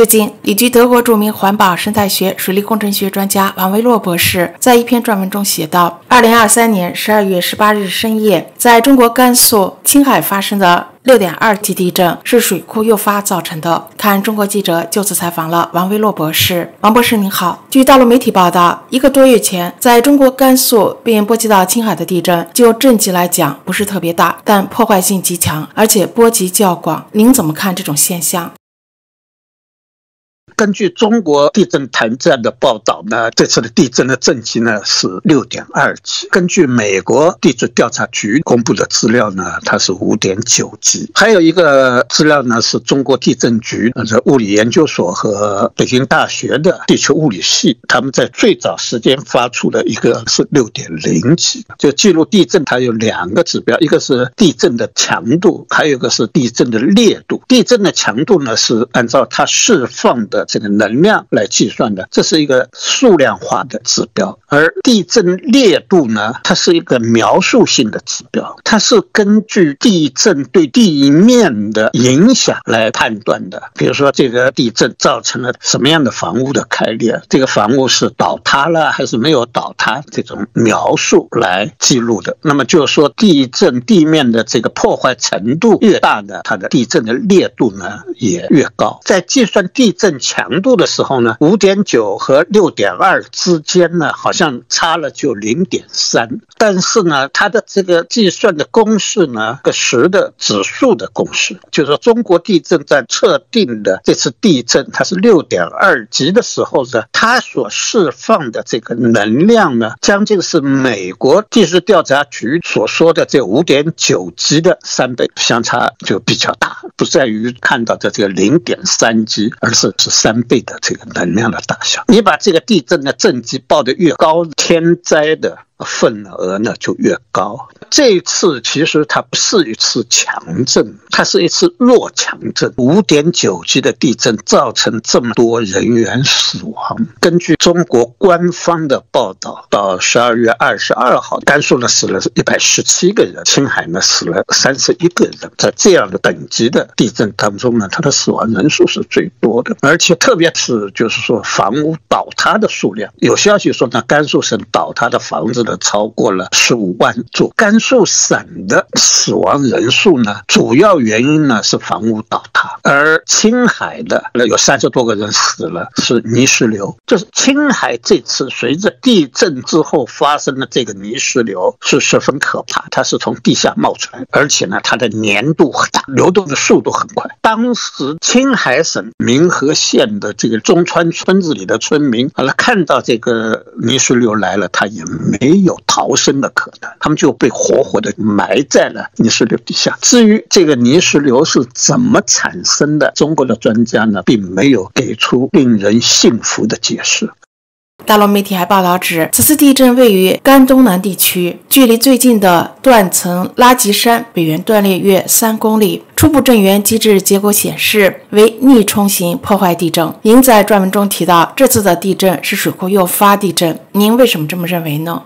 最近，旅居德国著名环保、生态学、水利工程学专家王维洛博士在一篇撰文中写道：2023年12月18日深夜，在中国甘肃青海发生的6.2级地震是水库诱发造成的。看中国记者就此采访了王维洛博士。王博士您好，据大陆媒体报道，1个多月前在中国甘肃并波及到青海的地震，就震级来讲不是特别大，但破坏性极强，而且波及较广。您怎么看这种现象？根据中国地震台站的报道呢，这次的地震的震级呢是 6.2 级。根据美国地质调查局公布的资料呢，它是 5.9 级。还有一个资料呢，是中国地震局的物理研究所和北京大学的地球物理系，他们在最早时间发出的一个是 6.0 级。就记录地震，它有2个指标，一个是地震的强度，还有一个是地震的烈度。地震的强度呢是按照它释放的这个能量来计算的，这是一个数量化的指标。而地震烈度呢，它是一个描述性的指标，它是根据地震对地面的影响来判断的。比如说这个地震造成了什么样的房屋的开裂，这个房屋是倒塌了还是没有倒塌，这种描述来记录的。那么就是说地震地面的这个破坏程度越大呢，它的地震的烈度呢也越高。在计算地震强度的时候呢， 5.9 和 6.2 之间呢好像差了就 0.3， 但是呢它的这个计算的公式呢，个10的指数的公式，就是说中国地震在测定的这次地震它是 6.2 级的时候呢，它所释放的这个能量呢将近是美国地质调查局所说的这 5.9 级的3倍，相差就比较大，不在于看到的这个 0.3 级，而是3倍的这个能量的大小。你把这个地震的震级报得越高，天灾的份额呢就越高。这一次其实它不是一次强震，它是一次弱强震。 5.9 级的地震造成这么多人员死亡，根据中国官方的报道，到12月22号，甘肃呢死了117个人，青海呢死了31个人。在这样的等级的地震当中呢，它的死亡人数是最多的，而且特别是就是说房屋倒塌的数量，有消息说呢甘肃省倒塌的房子超过了15万座。甘肃省的死亡人数呢，主要原因呢是房屋倒塌，而青海的有30多个人死了，是泥石流。就是青海这次随着地震之后发生的这个泥石流是十分可怕，它是从地下冒出来，而且呢它的粘度很大，流动的速度很快。当时青海省民和县的这个中川村子里的村民看到这个泥石流来了，他也没有逃生的可能，他们就被活活的埋在了泥石流底下。至于这个泥石流是怎么产生的，中国的专家呢，并没有给出令人信服的解释。大陆媒体还报道指，此次地震位于甘东南地区，距离最近的断层拉吉山北缘断裂约3公里。初步震源机制结果显示为逆冲型破坏地震。您在撰文中提到，这次的地震是水库诱发地震，您为什么这么认为呢？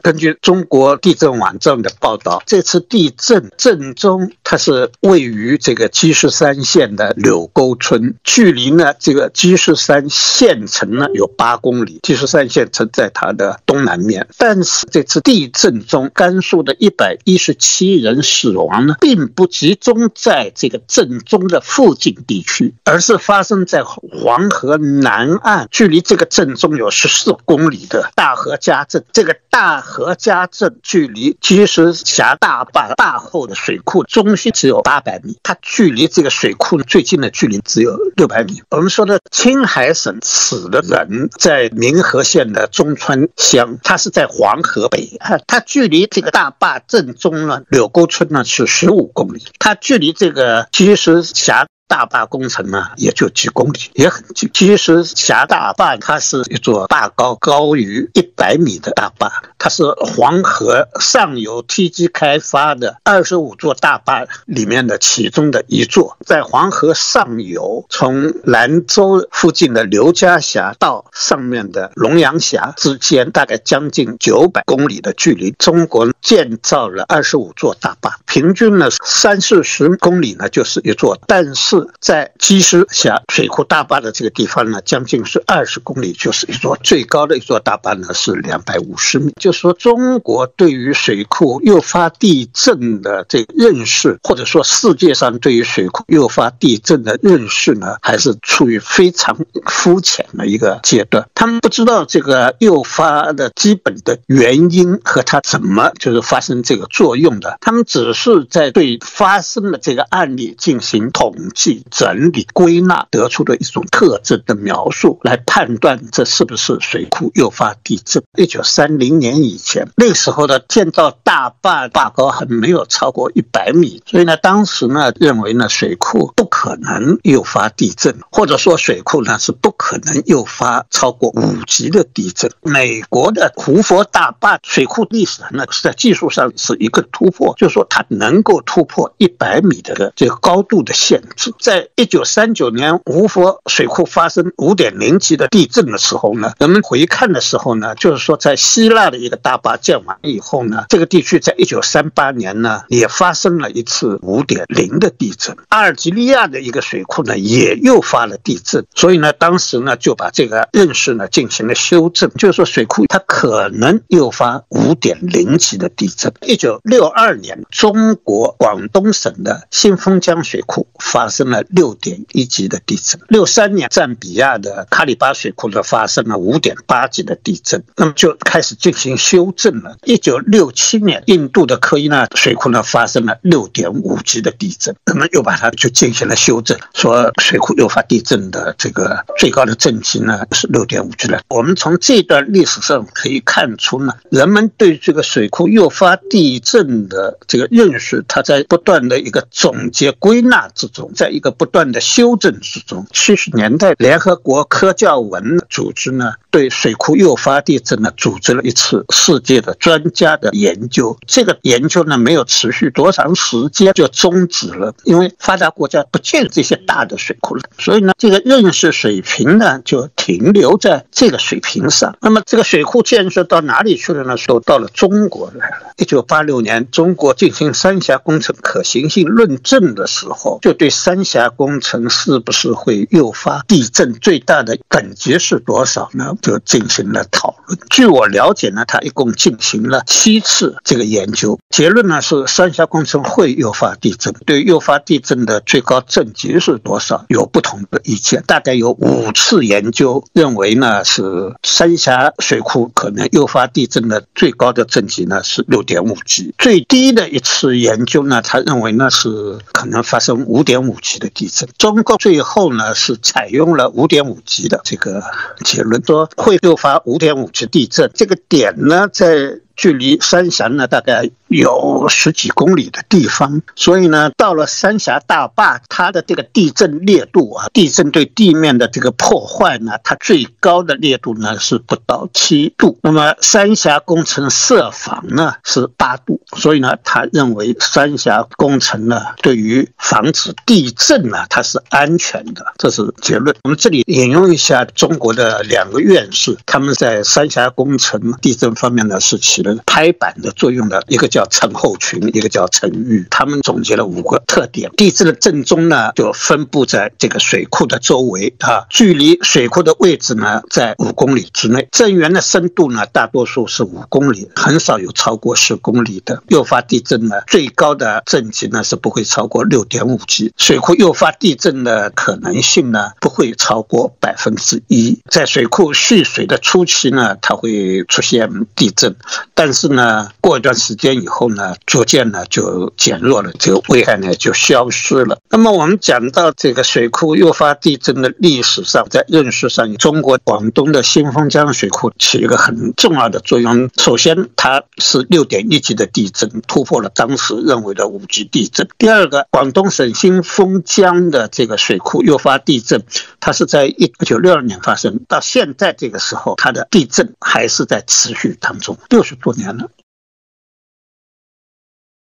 根据中国地震网站的报道，这次地震震中它是位于这个积石山县的柳沟村，距离呢这个积石山县城呢有8公里。积石山县城在它的东南面，但是这次地震中，甘肃的117人死亡呢，并不集中在这个震中的附近地区，而是发生在黄河南岸，距离这个震中有14公里的大河家镇。这个大河家镇距离积石峡大坝坝后的水库中心只有800米，它距离这个水库最近的距离只有600米。我们说的青海省死的人在民和县的中川乡，它是在黄河北岸，它距离这个大坝镇中呢柳沟村呢是15公里，它距离这个积石峡大坝工程呢也就几公里，也很近。积石峡大坝它是一座坝高于100米的大坝，它是黄河上游 TG 开发的25座大坝里面的其中的一座，在黄河上游，从兰州附近的刘家峡到上面的龙阳峡之间，大概将近900公里的距离，中国建造了25座大坝，平均呢30-40公里呢就是一座，但是在积石峡水库大坝的这个地方呢，将近是20公里就是一座，最高的一座大坝呢是250米。就是说，中国对于水库诱发地震的这个认识，或者说世界上对于水库诱发地震的认识呢，还是处于非常肤浅的一个阶段。他们不知道这个诱发的基本的原因和它怎么就是发生这个作用的，他们只是在对发生的这个案例进行统计、整理、归纳得出的一种特征的描述，来判断这是不是水库诱发地震。1930年以前，那时候的建造大坝，坝高还没有超过100米，所以呢，当时呢认为呢水库不可能诱发地震，或者说水库呢是不可能诱发超过5级的地震。美国的胡佛大坝水库历史呢是在技术上是一个突破，就是说它能够突破100米的这个高度的限制。在1939年胡佛水库发生5.0级的地震的时候呢，人们回看的时候呢，就是说在希腊的一个大坝建完以后呢，这个地区在1938年呢也发生了一次5.0的地震。阿尔及利亚的一个水库呢也诱发了地震，所以呢当时呢就把这个认识呢进行了修正，就是说水库它可能诱发5.0级的地震。1962年，中国广东省的新丰江水库发生了6.1级的地震。63年，赞比亚的卡里巴水库呢发生了5.8级的地震，那么就开始进行修正了。1967年，印度的科伊纳水库呢发生了6.5级的地震，那么又把它就进行了修正，说水库诱发地震的这个最高的震级呢是6.5级了。我们从这段历史上可以看出呢，人们对这个水库诱发地震的这个认识，它在不断的一个总结归纳之中，在一个不断的修正之中。70年代，联合国科教文组织呢对水库诱发地震呢组织了一次世界的专家的研究，这个研究呢没有持续多长时间就终止了，因为发达国家不建这些大的水库了，所以呢这个认识水平呢就停留在这个水平上。那么这个水库建设到哪里去了呢？都到了中国来了。1986年，中国进行三峡工程可行性论证的时候，就对三峡工程是不是会诱发地震最大的等级是多少呢就进行了讨论。据我了解呢，他一共进行了7次这个研究，结论呢是三峡工程会诱发地震，对诱发地震的最高震级是多少有不同的意见。大概有5次研究认为呢是三峡水库可能诱发地震的最高的震级呢是 6.5级，最低的一次研究呢他认为呢是可能发生 5.5级的地震。中共最后呢是采用了 5.5级的这个结论，说会诱发 5.5级地震。这个点呢在距离三峡呢大概有10几公里的地方，所以呢到了三峡大坝，它的这个地震烈度啊，地震对地面的这个破坏呢，它最高的烈度呢是不到7度，那么三峡工程设防呢是8度，所以呢他认为三峡工程呢对于防止地震呢它是安全的，这是结论。我们这里引用一下中国的2个院士，他们在三峡工程地震方面呢是起了拍板的作用的，一个叫陈厚群，一个叫陈玉，他们总结了5个特点。地质的震中呢就分布在这个水库的周围啊，距离水库的位置呢在5公里之内，震源的深度呢大多数是5公里，很少有超过10公里的。诱发地震呢最高的震级呢是不会超过 6.5级，水库诱发地震的可能性呢不会超过1%。在水库蓄水的初期呢它会出现地震，但是呢过一段时间以后呢逐渐呢就减弱了，这个危害呢就消失了。那么我们讲到这个水库诱发地震的历史上，在认识上，中国广东的新丰江水库起一个很重要的作用。首先它是 6.1级的地震，突破了当时认为的5级地震。第二个，广东省新丰江的这个水库诱发地震，它是在1962年发生，到现在这个时候它的地震还是在持续当中，60多2015年了。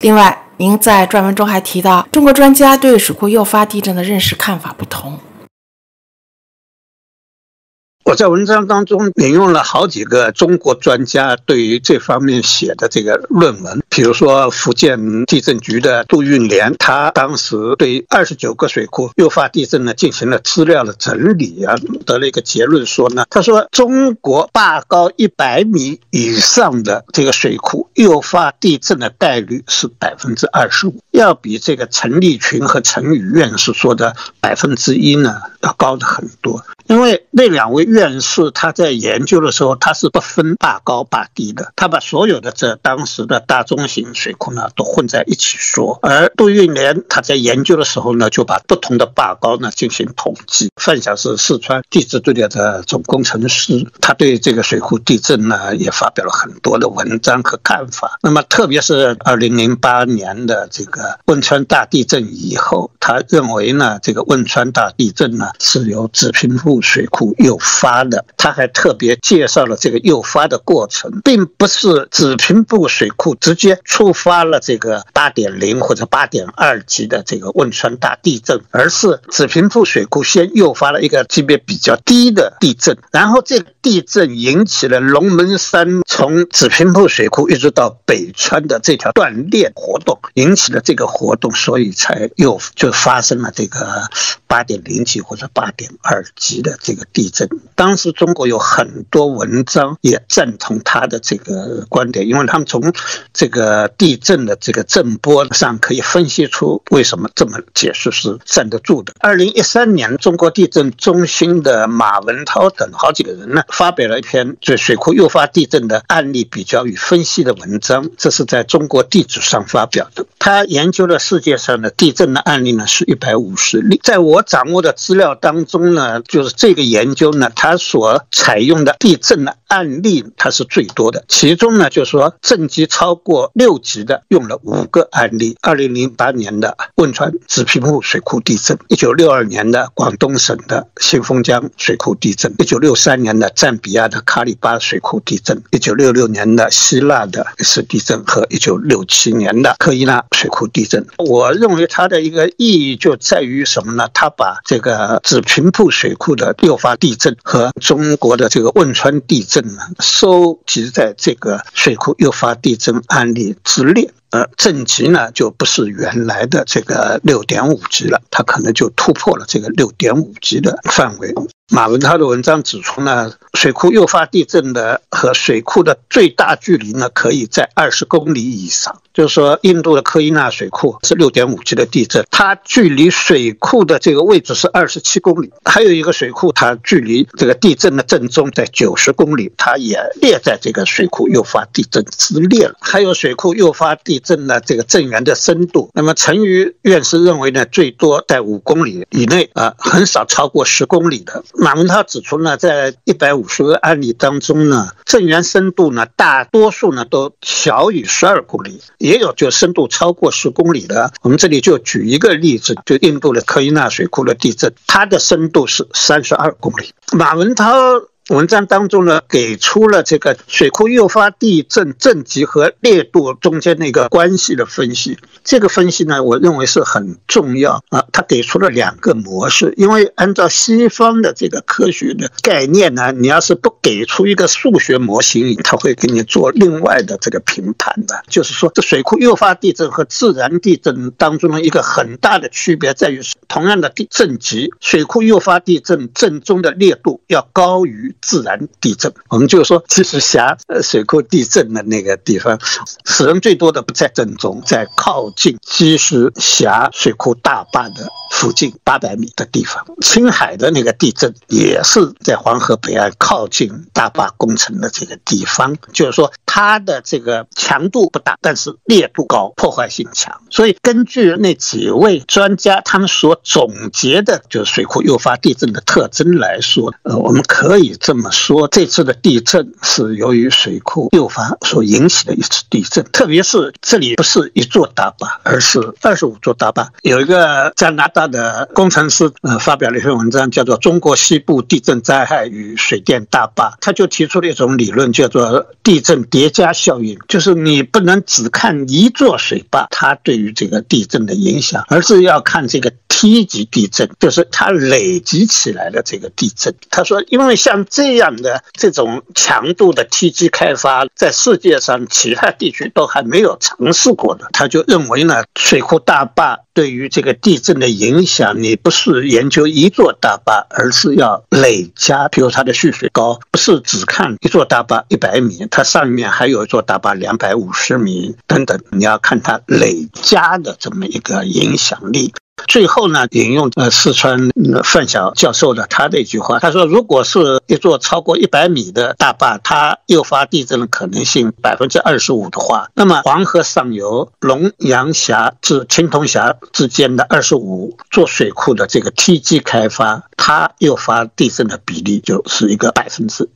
另外，您在撰文中还提到，中国专家对水库诱发地震的认识看法不同。我在文章当中引用了好几个中国专家对于这方面写的这个论文，比如说福建地震局的杜运莲，他当时对29个水库诱发地震呢进行了资料的整理啊，得了一个结论说呢，他说中国坝高100米以上的这个水库诱发地震的概率是 25%， 要比这个陈立群和陈宇院士说的1%呢要高的很多。因为那两位院士他在研究的时候，他是不分坝高坝低的，他把所有的这当时的大中型水库呢都混在一起说。而杜运莲他在研究的时候呢，就把不同的坝高呢进行统计。范晓是四川地质队的总工程师，他对这个水库地震呢也发表了很多的文章和看法。那么特别是2008年的这个汶川大地震以后，他认为呢这个汶川大地震呢是由紫坪路水库诱发的。他还特别介绍了这个诱发的过程，并不是紫坪路水库直接触发了这个 8.0 或者 8.2 级的这个汶川大地震，而是紫坪路水库先诱发了一个级别比较低的地震，然后这个地震引起了龙门山从紫坪路水库一直到北川的这条断裂活动，引起了这个活动，所以才又就发生了这个 8.0 级或者 8.2 级的这个地震。当时中国有很多文章也赞同他的这个观点，因为他们从这个地震的这个震波上可以分析出为什么这么解释是站得住的。2013年，中国地震中心的马文涛等好几个人呢发表了一篇对水库诱发地震的案例比较与分析的文章，这是在中国地质上发表的。他研究了世界上的地震的案例呢是150例。在我掌握的资料当中呢，就是这个研究呢，它所采用的地震的案例它是最多的，其中呢就是说震级超过6级的用了5个案例。2008年的汶川紫坪路水库地震，1962年的广东省的新丰江水库地震，1963年的赞比亚的卡里巴水库地震，1966年的希腊的一次地震和1967年的科伊纳水库地震。我认为它的一个意义就在于什么呢？它把这个紫坪路水库的诱发地震和中国的这个汶川地震呢，收集在这个水库诱发地震案例之列。震级呢就不是原来的这个 6.5 级了，它可能就突破了这个 6.5 级的范围。马文涛的文章指出呢，水库诱发地震的和水库的最大距离呢可以在20公里以上，就是说印度的科伊纳水库是 6.5 级的地震，它距离水库的这个位置是27公里。还有一个水库，它距离这个地震的震中在90公里，它也列在这个水库诱发地震之列了。还有水库诱发地震的这个震源的深度，那么陈瑜院士认为呢最多在5公里以内很少超过10公里的。马文涛指出呢，在150个案例当中呢，震源深度呢大多数呢都小于12公里，也有就深度超过10公里的。我们这里就举一个例子，就印度的科伊纳水库的地震，它的深度是32公里。马文涛文章当中呢，给出了这个水库诱发地震震级和烈度中间那个关系的分析。这个分析呢，我认为是很重要啊。他给出了2个模式，因为按照西方的这个科学的概念呢，你要是不给出一个数学模型，他会给你做另外的这个评判的。就是说，这水库诱发地震和自然地震当中的一个很大的区别在于，同样的震级，水库诱发地震震中的烈度要高于自然地震。我们就说其实辖水库地震的那个地方死人最多的不在震中，在靠近积石峡水库大坝的附近800米的地方。青海的那个地震也是在黄河北岸靠近大坝工程的这个地方，就是说它的这个强度不大，但是烈度高，破坏性强。所以根据那几位专家他们所总结的就是水库诱发地震的特征来说，我们可以这么说，这次的地震是由于水库诱发所引起的一次地震，特别是这里不是一座大坝，而是25座大坝。有一个加拿大的工程师发表了一篇文章，叫做《中国西部地震灾害与水电大坝》，他就提出了一种理论，叫做地震叠加效应，就是你不能只看一座水坝它对于这个地震的影响，而是要看这个梯级地震，就是它累积起来的这个地震。他说，因为像这样的这种强度的梯级开发，在世界上其他地区都还没有尝试过的，他就认为呢，水库大坝对于这个地震的影响，你不是研究一座大坝，而是要累加，比如它的蓄水高，不是只看一座大坝100米，它上面还有一座大坝250米等等，你要看它累加的这么一个影响力。最后呢，引用四川范晓教授的他的一句话，他说，如果是一座超过100米的大坝，它诱发地震的可能性25%的话，那么黄河上游龙阳峡至青铜峡之间的25座水库的这个梯级开发，它诱发地震的比例就是一个100%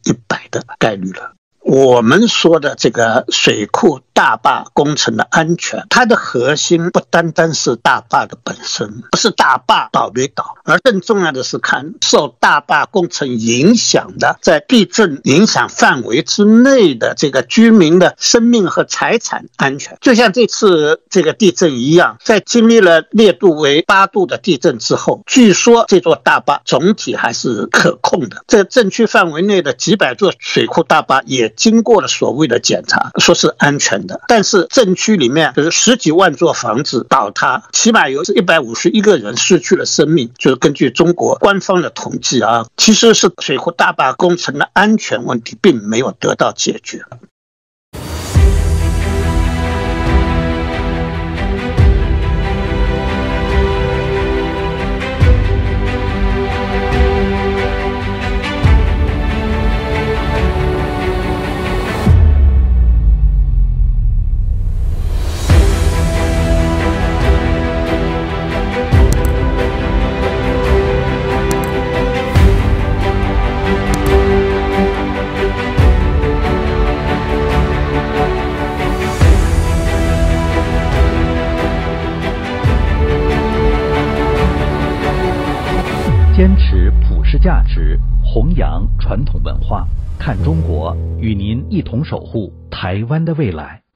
的概率了。我们说的这个水库大坝工程的安全，它的核心不单单是大坝的本身，不是大坝倒没倒，而更重要的是看受大坝工程影响的，在地震影响范围之内的这个居民的生命和财产安全。就像这次这个地震一样，在经历了烈度为8度的地震之后，据说这座大坝总体还是可控的。这震区范围内的几百座水库大坝也经过了所谓的检查，说是安全的，但是镇区里面就是10几万座房子倒塌，起码有151个人失去了生命，就是根据中国官方的统计啊，其实是水库大坝工程的安全问题并没有得到解决。坚持普世价值，弘扬传统文化，看中国，与您一同守护台湾的未来。